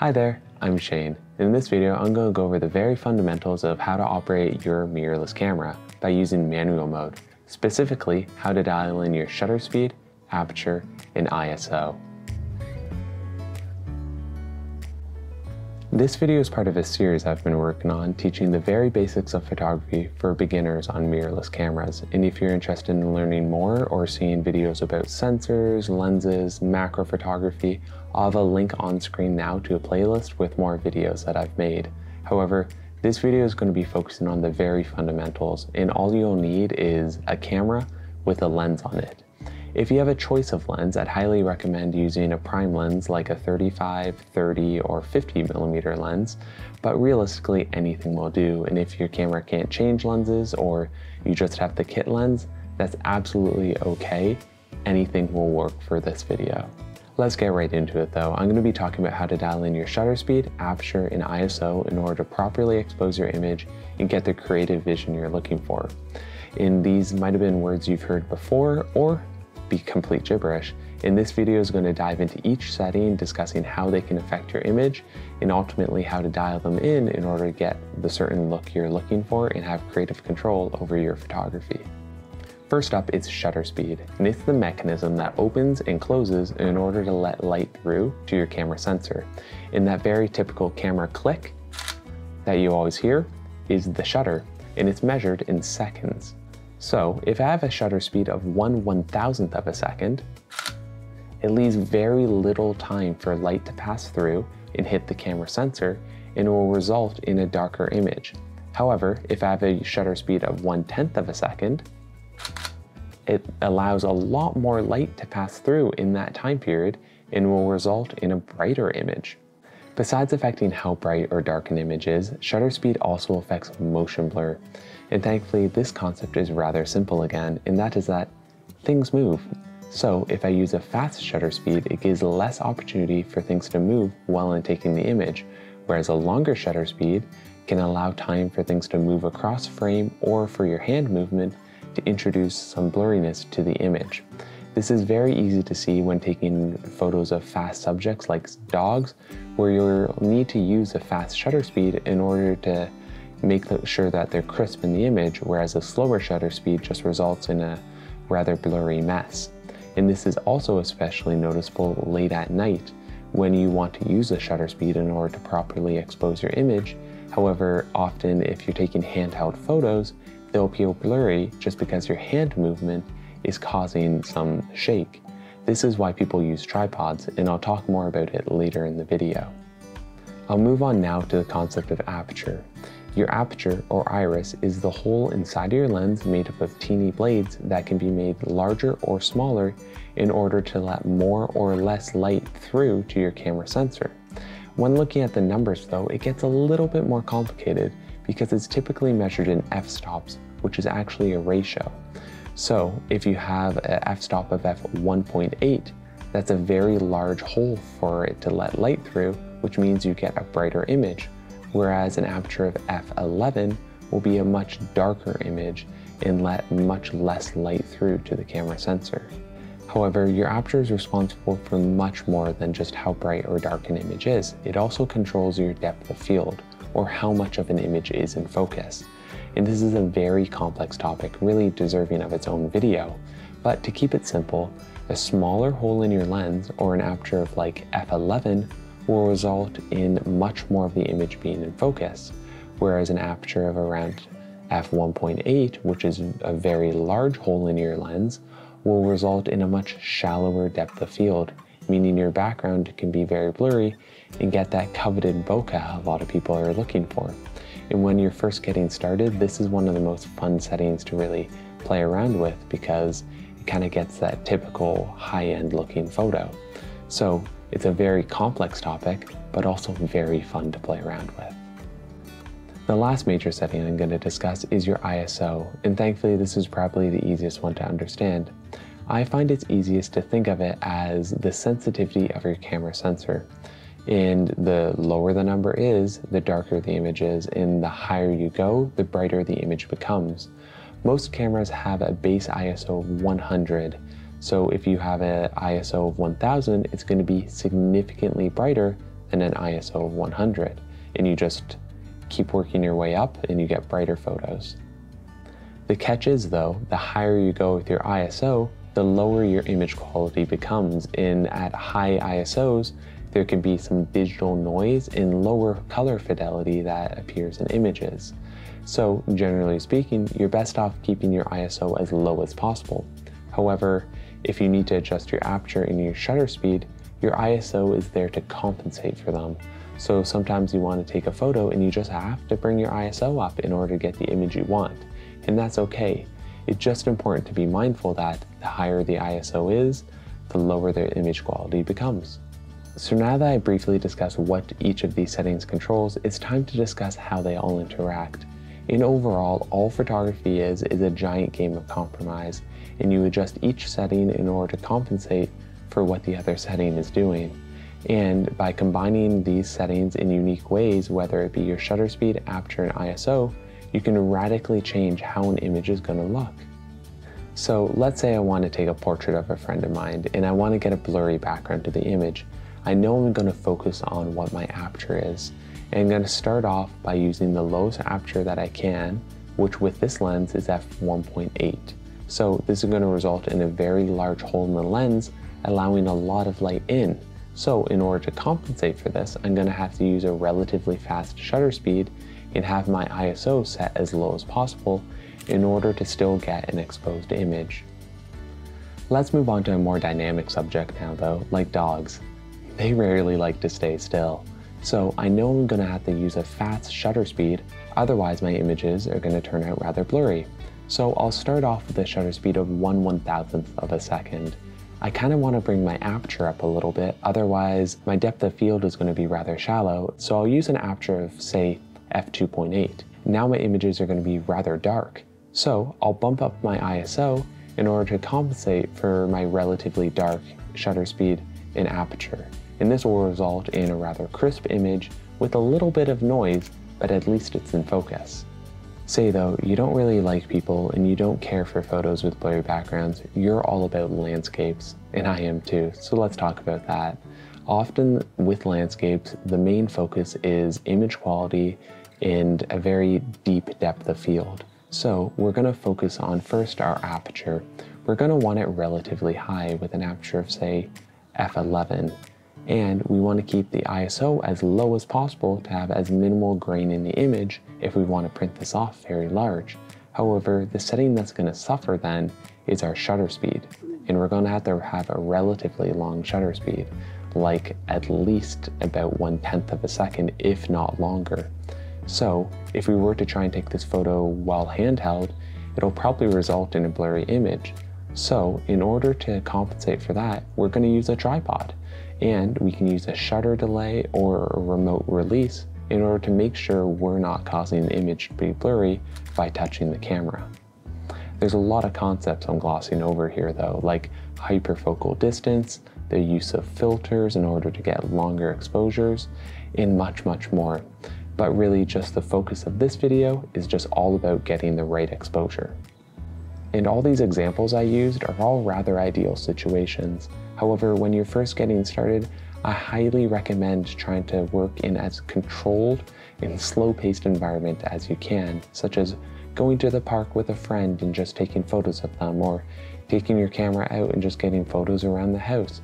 Hi there, I'm Shane. In this video, I'm going to go over the very fundamentals of how to operate your mirrorless camera by using manual mode, specifically how to dial in your shutter speed, aperture, and ISO. This video is part of a series I've been working on teaching the very basics of photography for beginners on mirrorless cameras, and if you're interested in learning more or seeing videos about sensors, lenses, macro photography, I'll have a link on screen now to a playlist with more videos that I've made. However, this video is going to be focusing on the very fundamentals, and all you'll need is a camera with a lens on it. If you have a choice of lens, I'd highly recommend using a prime lens like a 35, 30, or 50mm lens, but realistically anything will do, and if your camera can't change lenses or you just have the kit lens, that's absolutely okay. Anything will work for this video. Let's get right into it though. I'm going to be talking about how to dial in your shutter speed, aperture, and ISO in order to properly expose your image and get the creative vision you're looking for. And these might have been words you've heard before or be complete gibberish, and this video is going to dive into each setting, discussing how they can affect your image and ultimately how to dial them in order to get the certain look you're looking for and have creative control over your photography. First up is shutter speed, and it's the mechanism that opens and closes in order to let light through to your camera sensor. And that very typical camera click that you always hear is the shutter, and it's measured in seconds. So if I have a shutter speed of 1/1000th of a second, it leaves very little time for light to pass through and hit the camera sensor, and it will result in a darker image. However, if I have a shutter speed of 1/10th of a second, it allows a lot more light to pass through in that time period and will result in a brighter image. Besides affecting how bright or dark an image is, shutter speed also affects motion blur. And thankfully, this concept is rather simple again, and that is that things move. So if I use a fast shutter speed, it gives less opportunity for things to move while I'm taking the image, whereas a longer shutter speed can allow time for things to move across frame or for your hand movement to introduce some blurriness to the image. This is very easy to see when taking photos of fast subjects like dogs, where you'll need to use a fast shutter speed in order to make sure that they're crisp in the image, whereas a slower shutter speed just results in a rather blurry mess. And this is also especially noticeable late at night when you want to use a shutter speed in order to properly expose your image. However, often if you're taking handheld photos, they'll appear blurry just because your hand movement is causing some shake. This is why people use tripods, and I'll talk more about it later in the video. I'll move on now to the concept of aperture. Your aperture, or iris, is the hole inside of your lens made up of teeny blades that can be made larger or smaller in order to let more or less light through to your camera sensor. When looking at the numbers though, it gets a little bit more complicated because it's typically measured in f-stops, which is actually a ratio. So if you have an f-stop of f1.8, that's a very large hole for it to let light through, which means you get a brighter image, whereas an aperture of f11 will be a much darker image and let much less light through to the camera sensor. However, your aperture is responsible for much more than just how bright or dark an image is. It also controls your depth of field, or how much of an image is in focus. And this is a very complex topic, really deserving of its own video. But to keep it simple, a smaller hole in your lens or an aperture of like f11 will result in much more of the image being in focus, whereas an aperture of around f1.8, which is a very large hole in your lens, will result in a much shallower depth of field, meaning your background can be very blurry and get that coveted bokeh a lot of people are looking for. And when you're first getting started, this is one of the most fun settings to really play around with because it kind of gets that typical high-end looking photo. So it's a very complex topic, but also very fun to play around with. The last major setting I'm going to discuss is your ISO, and thankfully this is probably the easiest one to understand. I find it's easiest to think of it as the sensitivity of your camera sensor. And the lower the number is, the darker the image is, and the higher you go, the brighter the image becomes. Most cameras have a base ISO of 100, so if you have an ISO of 1000, it's going to be significantly brighter and an ISO of 100, and you just keep working your way up and you get brighter photos. The catch is though, the higher you go with your ISO, the lower your image quality becomes, and at high ISOs, there can be some digital noise and lower color fidelity that appears in images. So generally speaking, you're best off keeping your ISO as low as possible. However, if you need to adjust your aperture and your shutter speed, your ISO is there to compensate for them. So sometimes you want to take a photo and you just have to bring your ISO up in order to get the image you want. And that's okay. It's just important to be mindful that the higher the ISO is, the lower the image quality becomes. So now that I briefly discussed what each of these settings controls, it's time to discuss how they all interact. And overall, all photography is a giant game of compromise, and you adjust each setting in order to compensate for what the other setting is doing. And by combining these settings in unique ways, whether it be your shutter speed, aperture, and ISO, you can radically change how an image is going to look. So let's say I want to take a portrait of a friend of mine, and I want to get a blurry background to the image. I know I'm going to focus on what my aperture is, and I'm going to start off by using the lowest aperture that I can, which with this lens is f1.8. So this is going to result in a very large hole in the lens, allowing a lot of light in. So in order to compensate for this, I'm going to have to use a relatively fast shutter speed and have my ISO set as low as possible in order to still get an exposed image. Let's move on to a more dynamic subject now though, like dogs. They rarely like to stay still. So I know I'm going to have to use a fast shutter speed, otherwise my images are going to turn out rather blurry. So I'll start off with a shutter speed of 1/1000th of a second. I kind of want to bring my aperture up a little bit, otherwise my depth of field is going to be rather shallow, so I'll use an aperture of, say, f2.8. Now my images are going to be rather dark, so I'll bump up my ISO in order to compensate for my relatively dark shutter speed and aperture. And this will result in a rather crisp image with a little bit of noise, but at least it's in focus. Say though, you don't really like people and you don't care for photos with blurry backgrounds, you're all about landscapes, and I am too, so let's talk about that. Often with landscapes, the main focus is image quality and a very deep depth of field. So we're going to focus on first our aperture. We're going to want it relatively high with an aperture of, say, f11. And we want to keep the ISO as low as possible to have as minimal grain in the image if we want to print this off very large. However, the setting that's going to suffer then is our shutter speed. And we're going to have a relatively long shutter speed, like at least about 1/10 of a second, if not longer. So if we were to try and take this photo while handheld, it'll probably result in a blurry image. So in order to compensate for that, we're going to use a tripod. And we can use a shutter delay or a remote release in order to make sure we're not causing the image to be blurry by touching the camera. There's a lot of concepts I'm glossing over here though, like hyperfocal distance, the use of filters in order to get longer exposures, and much, much more. But really just the focus of this video is just all about getting the right exposure. And all these examples I used are all rather ideal situations. However, when you're first getting started, I highly recommend trying to work in as controlled and slow-paced environment as you can, such as going to the park with a friend and just taking photos of them, or taking your camera out and just getting photos around the house.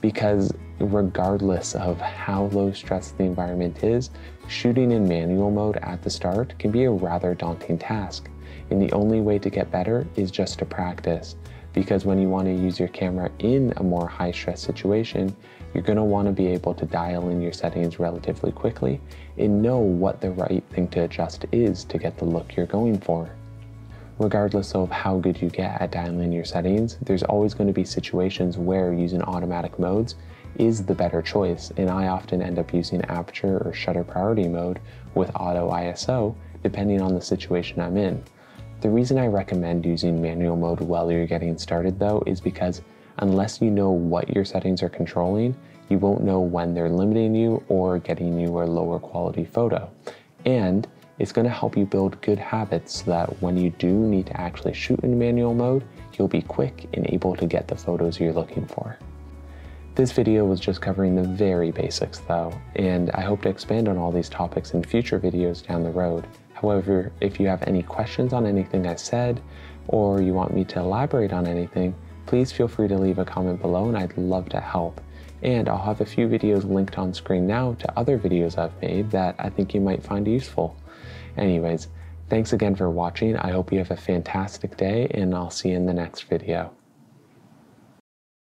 Because regardless of how low stress the environment is, shooting in manual mode at the start can be a rather daunting task. And the only way to get better is just to practice. Because when you want to use your camera in a more high stress situation, you're going to want to be able to dial in your settings relatively quickly and know what the right thing to adjust is to get the look you're going for. Regardless of how good you get at dialing in your settings, there's always going to be situations where using automatic modes is the better choice, and I often end up using aperture or shutter priority mode with auto ISO depending on the situation I'm in. The reason I recommend using manual mode while you're getting started though is because unless you know what your settings are controlling, you won't know when they're limiting you or getting you a lower quality photo. And it's going to help you build good habits so that when you do need to actually shoot in manual mode, you'll be quick and able to get the photos you're looking for. This video was just covering the very basics though, and I hope to expand on all these topics in future videos down the road. However, if you have any questions on anything I said, or you want me to elaborate on anything, please feel free to leave a comment below and I'd love to help. And I'll have a few videos linked on screen now to other videos I've made that I think you might find useful. Anyways, thanks again for watching. I hope you have a fantastic day and I'll see you in the next video.